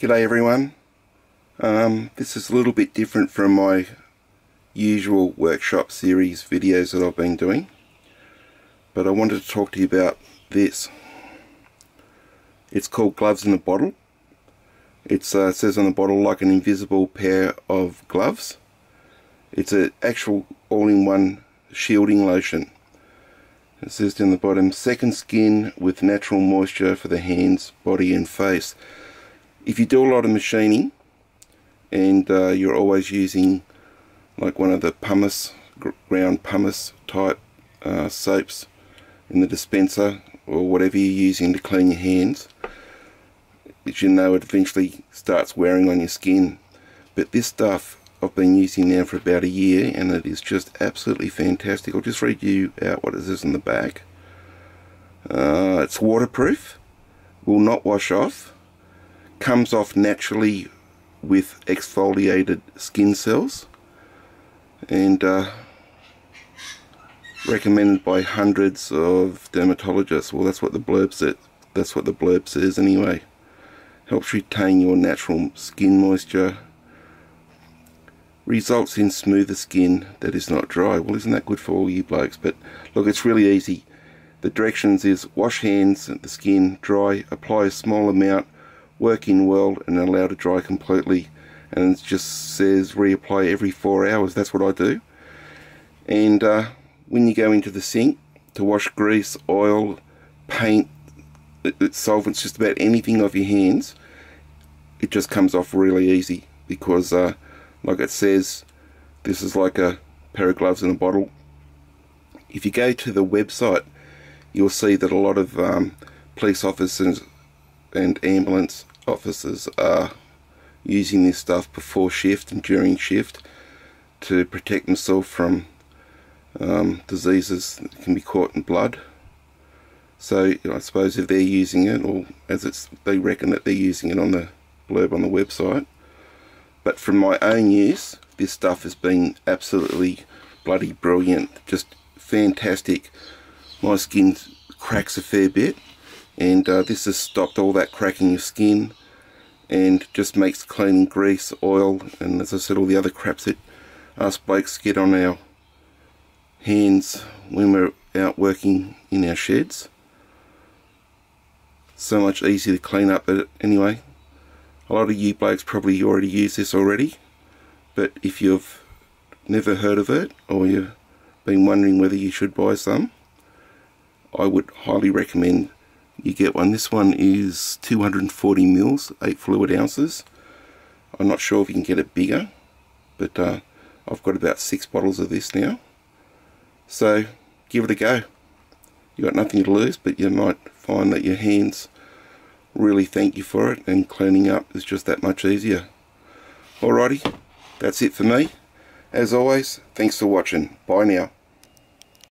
G'day everyone. This is a little bit different from my usual workshop series videos that I've been doing, but I wanted to talk to you about this. It's called Gloves in a Bottle. It says on the bottle, like an invisible pair of gloves. It's an actual all-in-one shielding lotion. It says down the bottom, second skin with natural moisture for the hands, body and face. If you do a lot of machining and you're always using like one of the pumice, ground pumice type soaps in the dispenser or whatever you're using to clean your hands, which you know it eventually starts wearing on your skin. But this stuff I've been using now for about a year, and it is just absolutely fantastic. I'll just read you out what it says in the back. It's waterproof, will not wash off, comes off naturally with exfoliated skin cells, and recommended by hundreds of dermatologists. Well, that's what the blurb says. That's what the blurb says anyway. Helps retain your natural skin moisture. Results in smoother skin that is not dry. Well, isn't that good for all you blokes? But look, it's really easy. The directions is wash hands and the skin dry, apply a small amount, work in well and allow to dry completely. And it just says reapply every 4 hours. That's what I do. And when you go into the sink to wash grease, oil, paint, solvents, just about anything off your hands, it just comes off really easy because like it says, this is like a pair of gloves in a bottle. If you go to the website, you'll see that a lot of police officers and ambulance officers are using this stuff before shift and during shift to protect themselves from diseases that can be caught in blood. So I suppose if they're using it, or as they reckon that they're using it on the blurb on the website. But from my own use, this stuff has been absolutely bloody brilliant, just fantastic. My skin cracks a fair bit, and this has stopped all that cracking of skin and just makes cleaning grease, oil, and as I said, all the other craps that us blokes get on our hands when we're out working in our sheds. So much easier to clean up, but anyway, a lot of you blokes probably already use this already, but if you've never heard of it or you've been wondering whether you should buy some, I would highly recommend you get one. This one is 240 mils, 8 fluid ounces. I'm not sure if you can get it bigger, but I've got about 6 bottles of this now. So give it a go. You've got nothing to lose, but you might find that your hands really thank you for it, and cleaning up is just that much easier. Alrighty, that's it for me. As always, thanks for watching. Bye now.